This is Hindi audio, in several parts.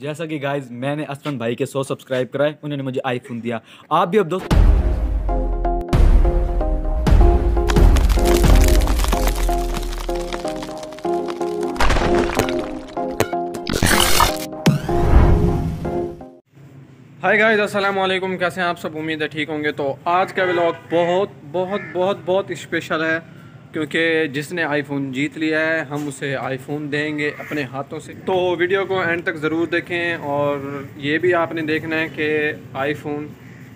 जैसा कि गाइज मैंने असलम भाई के 100 सब्सक्राइब कराए, उन्होंने मुझे आईफोन दिया। आप भी अब दोस्तों हाय गाइस अस्सलाम वालेकुम, कैसे हैं आप सब? उम्मीद है ठीक होंगे। तो आज का व्लॉग बहुत बहुत बहुत बहुत स्पेशल है, क्योंकि जिसने आईफोन जीत लिया है हम उसे आईफोन देंगे अपने हाथों से। तो वीडियो को एंड तक ज़रूर देखें और ये भी आपने देखना है कि आईफोन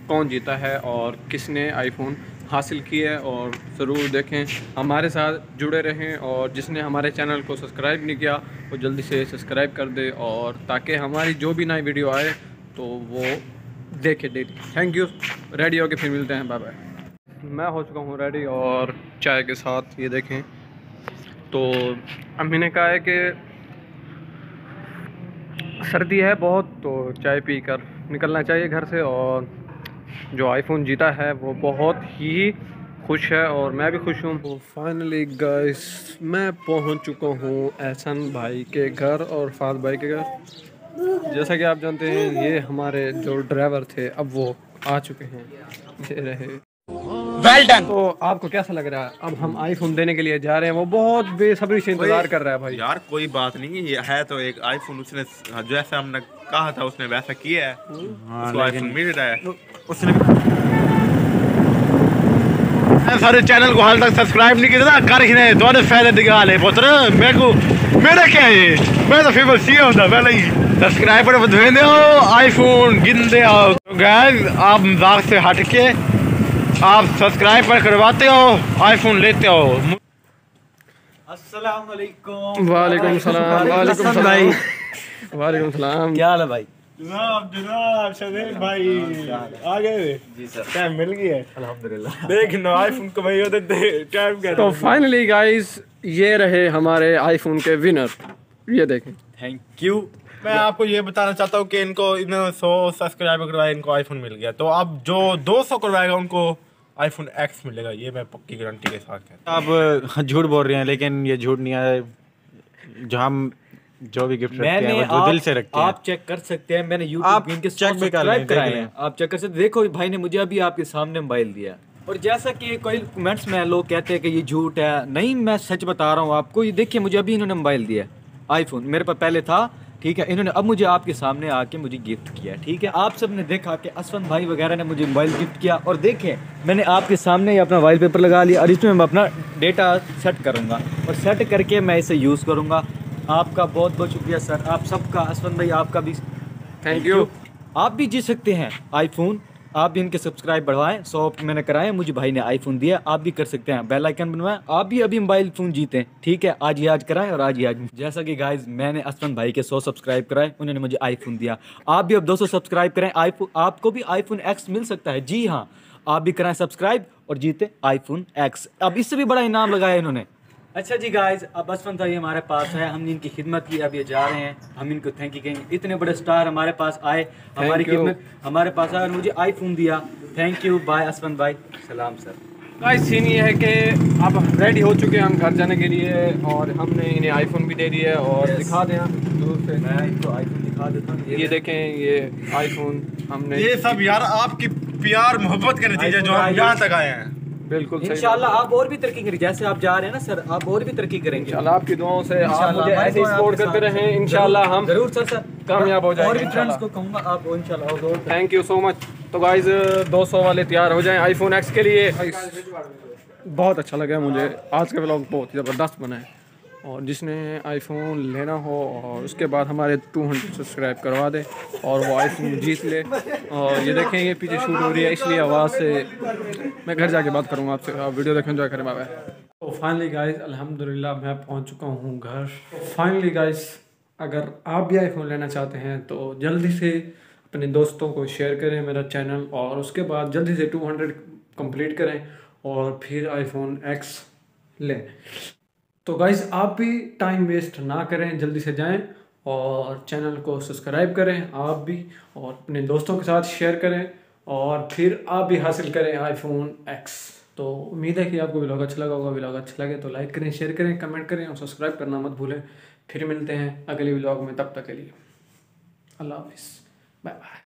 कौन जीता है और किसने आईफोन हासिल किया है। और ज़रूर देखें, हमारे साथ जुड़े रहें और जिसने हमारे चैनल को सब्सक्राइब नहीं किया वो जल्दी से सब्सक्राइब कर दे, और ताकि हमारी जो भी नई वीडियो आए तो वो देखे डेली। Thank you. रेडी होके फिर मिलते हैं, बाय बाय। मैं हो चुका हूँ रेडी और चाय के साथ ये देखें। तो अम्मी ने कहा है कि सर्दी है बहुत, तो चाय पी कर निकलना चाहिए घर से। और जो आईफोन जीता है वो बहुत ही खुश है और मैं भी खुश हूँ। तो फाइनली गाइस मैं पहुँच चुका हूँ एहसन भाई के घर और फाद भाई के घर। जैसा कि आप जानते हैं ये हमारे जो ड्राइवर थे अब वो आ चुके हैं, दे रहे। Well done। तो आपको कैसा लग रहा है? अब हम आईफोन देने के लिए जा रहे हैं। वो बहुत बेसब्री से इंतजार कर रहा है भाई। यार कोई बात नहीं, ये है तो एक आईफोन, उसने जैसा हमने कहा था उसने वैसा किया है, उसको आईफोन मिल रहा है। उसने सारे चैनल को हाल तक सब्सक्राइब नहीं किया था, कर ही नहीं तुम्हारे फायदे दिखा ले पुत्र। मेरे को मेरा क्या है, मैं तो फेवर सी होता पहले ही सब्सक्राइबर बदल दो, आईफोन गिन दे आओ। तो गैस आप मजाक से हट के आप सब्सक्राइबर करवाते हो, आईफोन लेते हो। अस्सलाम वालेकुम। वालेकुम सलाम। वालेकुम भाई। वालेकुम सलाम। क्या हाल है भाई? जनाब जनाब शरीफ भाई आ गए जी सर, टाइम मिल गया अल्हम्दुलिल्लाह। देख नो आईफोन कमाई होते टाइम का। तो फाइनली गाइस ये रहे हमारे आईफोन के विनर, ये देखें। Thank you. मैं आपको ये बताना चाहता हूँ कि इन्होंने 100 सब्सक्राइबर करवाए, इनको आईफोन मिल गया। तो अब जो 200 करवाएगा उनको आईफोन एक्स मिलेगा, ये मैं पक्की गारंटी के साथ कहता हूँ। आप झूठ बोल रहे हैं लेकिन ये झूठ नहीं है, जो हम जो भी गिफ्ट रखते हैं वो दिल से रखते हैं। आप चेक कर सकते हैं, मैंने यूट्यूब के सब्सक्राइब कराए हैं, आप चेक कर सकते। देखो भाई ने मुझे अभी आपके सामने मोबाइल दिया। और जैसा कि कोई कमेंट्स में लोग कहते हैं कि ये झूठ है, नहीं मैं सच बता रहा हूँ आपको। ये देखिए मुझे अभी इन्होंने मोबाइल दिया, आईफोन मेरे पास पहले था, ठीक है। इन्होंने अब मुझे आपके सामने आके मुझे गिफ्ट किया, ठीक है। आप सब ने देखा कि असफन भाई वगैरह ने मुझे मोबाइल गिफ्ट किया, और देखें मैंने आपके सामने ये अपना वाइल पेपर लगा लिया और इसमें मैं अपना डेटा सेट करूंगा और सेट करके मैं इसे यूज़ करूंगा। आपका बहुत बहुत शुक्रिया सर, आप सबका। असफन भाई आपका भी थैंक यू। आप भी जी सकते हैं आईफोन, आप भी इनके सब्सक्राइब बढ़वाएं। 100 मैंने कराए, मुझे भाई ने आईफोन दिया, आप भी कर सकते हैं। बेल आइकन बनवाएं, आप भी अभी मोबाइल फ़ोन जीतें, ठीक है। आज ही आज कराएं और आज ही आज। जैसा कि गाइज मैंने असलम भाई के 100 सब्सक्राइब कराए, उन्होंने मुझे आईफोन दिया। आप भी अब 200 सब्सक्राइब कराएं, आपको भी आईफोन एक्स मिल सकता है। जी हाँ, आप भी कराएं सब्सक्राइब और जीतें आईफोन एक्स। अब इससे भी बड़ा इनाम लगाया इन्होंने। अच्छा जी गाइज, अब असफन भाई हमारे पास है, हमने इनकी खिदमत की, अब ये जा रहे हैं, हम इनको थैंक यू कहेंगे। इतने बड़े स्टार हमारे पास आए, हमारी खिदमत हमारे पास आए और मुझे आईफोन दिया। थैंक यू, बाय असफन भाई। सलाम सर। गाइज सीन ये है कि अब रेडी हो चुके हैं हम घर जाने के लिए, और हमने इन्हें आईफोन भी दे दिया है। और दिखा दें हम दूर से, मैं इनको आईफोन दिखा देता हूँ। ये देखें, ये आईफोन हमने। ये सब यार आपकी प्यार मोहब्बत के नतीजे जो हम यहाँ तक आए हैं। बिल्कुल इंशाल्लाह आप और भी तरक्की करेंगे, जैसे आप जा रहे हैं ना सर, आप और भी तरक्की करेंगे इंशाल्लाह। आपकी दुआओं से आप मुझे ऐसे सपोर्ट करते रहें, इंशाल्लाह हम जरूर सर कामयाब हो जाएंगे। और भी फ्रेंड्स को कहूँगा आप इंशाल्लाह। Thank you so much. तो गाइज 200 वाले तैयार हो जाएं आईफोन एक्स के लिए। बहुत अच्छा लगा मुझे आज का व्लॉग, बहुत ज़बरदस्त बना है। और जिसने आईफोन लेना हो और उसके बाद हमारे 200 सब्सक्राइब करवा दे और वो आईफोन जीत ले। और ये देखें ये पीछे शूट हो रही है, इसलिए आवाज़ से मैं घर जाके बात करूँगा आपसे। आप वीडियो देखें, एंजॉय करें, बाय बाय। तो फाइनली गाइस अल्हम्दुलिल्लाह मैं पहुँच चुका हूँ घर। फाइनली गाइस अगर आप भी आईफोन लेना चाहते हैं तो जल्दी से अपने दोस्तों को शेयर करें मेरा चैनल, और उसके बाद जल्दी से 200 कम्प्लीट करें और फिर आईफोन एक्स लें। तो गाइज़ आप भी टाइम वेस्ट ना करें, जल्दी से जाएं और चैनल को सब्सक्राइब करें आप भी, और अपने दोस्तों के साथ शेयर करें, और फिर आप भी हासिल करें आईफोन एक्स। तो उम्मीद है कि आपको व्लॉग अच्छा लगा होगा। व्लॉग अच्छा लगे तो लाइक करें, शेयर करें, कमेंट करें और सब्सक्राइब करना मत भूलें। फिर मिलते हैं अगले व्लॉग में, तब तक के लिए अल्लाह हाफिज़, बाय बाय।